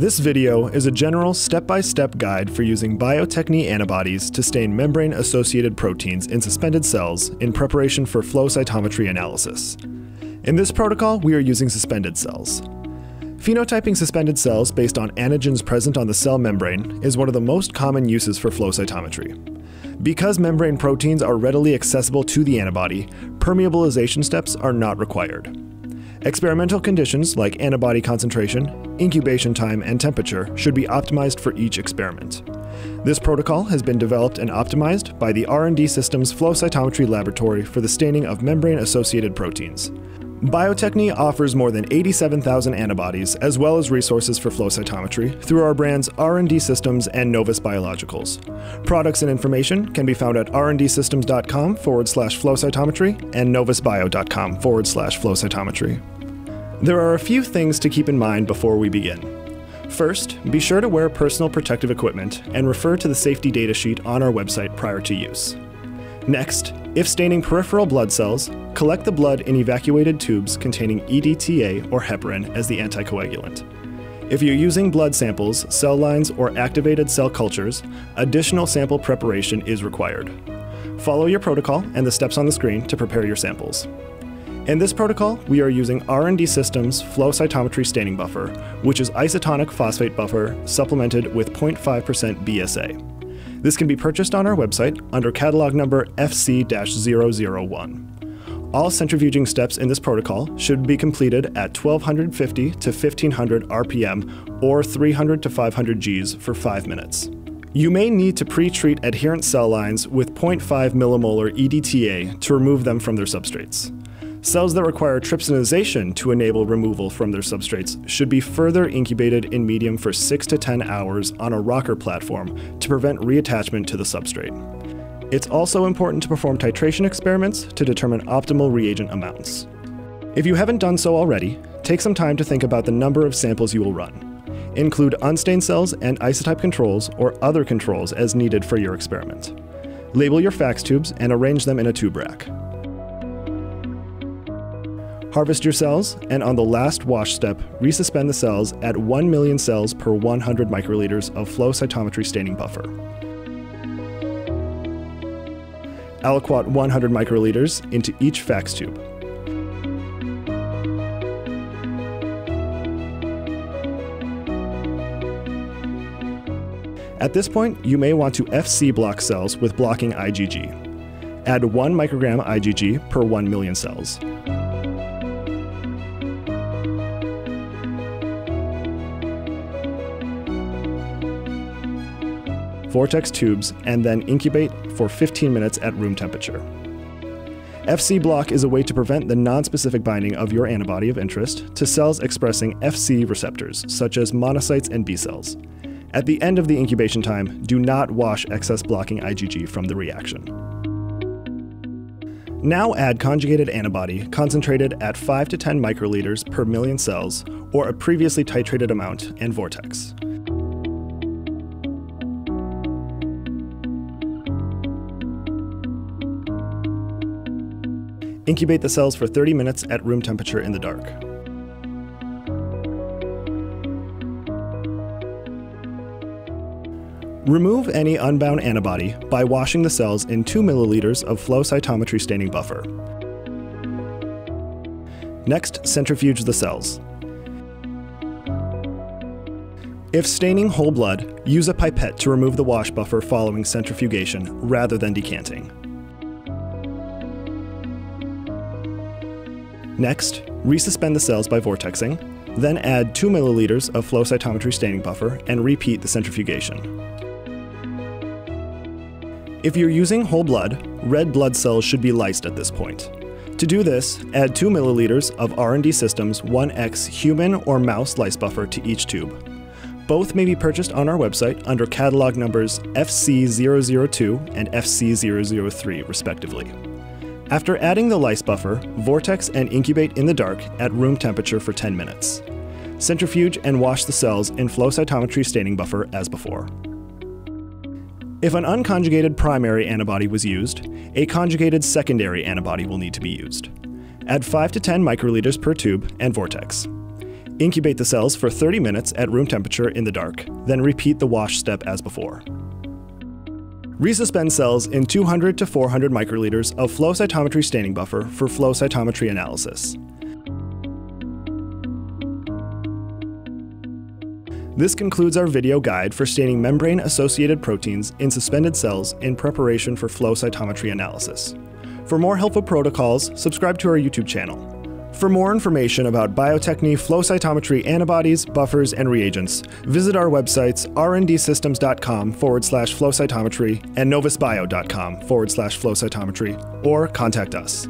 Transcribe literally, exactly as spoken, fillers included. This video is a general step-by-step guide for using Bio-Techne antibodies to stain membrane-associated proteins in suspended cells in preparation for flow cytometry analysis. In this protocol, we are using suspended cells. Phenotyping suspended cells based on antigens present on the cell membrane is one of the most common uses for flow cytometry. Because membrane proteins are readily accessible to the antibody, permeabilization steps are not required. Experimental conditions like antibody concentration, incubation time, and temperature should be optimized for each experiment. This protocol has been developed and optimized by the R and D Systems Flow Cytometry Laboratory for the staining of membrane-associated proteins. Bio-Techne offers more than eighty-seven thousand antibodies as well as resources for flow cytometry through our brands R and D Systems and Novus Biologicals. Products and information can be found at r n d systems dot com forward slash flow cytometry and novusbio.com forward slash flow cytometry. There are a few things to keep in mind before we begin. First, be sure to wear personal protective equipment and refer to the safety data sheet on our website prior to use. Next, if staining peripheral blood cells, collect the blood in evacuated tubes containing E D T A or heparin as the anticoagulant. If you're using blood samples, cell lines, or activated cell cultures, additional sample preparation is required. Follow your protocol and the steps on the screen to prepare your samples. In this protocol, we are using R and D Systems Flow Cytometry Staining Buffer, which is isotonic phosphate buffer supplemented with zero point five percent B S A. This can be purchased on our website under catalog number F C zero zero one. All centrifuging steps in this protocol should be completed at twelve fifty to fifteen hundred R P M or three hundred to five hundred Gs for five minutes. You may need to pre-treat adherent cell lines with zero point five millimolar E D T A to remove them from their substrates. Cells that require trypsinization to enable removal from their substrates should be further incubated in medium for six to ten hours on a rocker platform to prevent reattachment to the substrate. It's also important to perform titration experiments to determine optimal reagent amounts. If you haven't done so already, take some time to think about the number of samples you will run. Include unstained cells and isotype controls or other controls as needed for your experiment. Label your FACS tubes and arrange them in a tube rack. Harvest your cells, and on the last wash step, resuspend the cells at one million cells per one hundred microliters of flow cytometry staining buffer. Aliquot one hundred microliters into each FACS tube. At this point, you may want to F C block cells with blocking I g G. Add one microgram I g G per one million cells. Vortex tubes, and then incubate for fifteen minutes at room temperature. F C block is a way to prevent the nonspecific binding of your antibody of interest to cells expressing F C receptors, such as monocytes and B cells. At the end of the incubation time, do not wash excess blocking I g G from the reaction. Now add conjugated antibody concentrated at five to ten microliters per million cells, or a previously titrated amount, and vortex. Incubate the cells for thirty minutes at room temperature in the dark. Remove any unbound antibody by washing the cells in two milliliters of flow cytometry staining buffer. Next, centrifuge the cells. If staining whole blood, use a pipette to remove the wash buffer following centrifugation rather than decanting. Next, resuspend the cells by vortexing, then add two milliliters of flow cytometry staining buffer and repeat the centrifugation. If you're using whole blood, red blood cells should be lysed at this point. To do this, add two milliliters of R and D Systems one X human or mouse lyse buffer to each tube. Both may be purchased on our website under catalog numbers F C zero zero two and F C zero zero three, respectively. After adding the lyse buffer, vortex and incubate in the dark at room temperature for ten minutes. Centrifuge and wash the cells in flow cytometry staining buffer as before. If an unconjugated primary antibody was used, a conjugated secondary antibody will need to be used. Add five to ten microliters per tube and vortex. Incubate the cells for thirty minutes at room temperature in the dark, then repeat the wash step as before. Resuspend cells in two hundred to four hundred microliters of flow cytometry staining buffer for flow cytometry analysis. This concludes our video guide for staining membrane-associated proteins in suspended cells in preparation for flow cytometry analysis. For more helpful protocols, subscribe to our YouTube channel. For more information about Bio-Techne flow cytometry antibodies, buffers, and reagents, visit our websites r n d systems dot com forward slash flow cytometry and novusbio dot com forward slash flow cytometry, or contact us.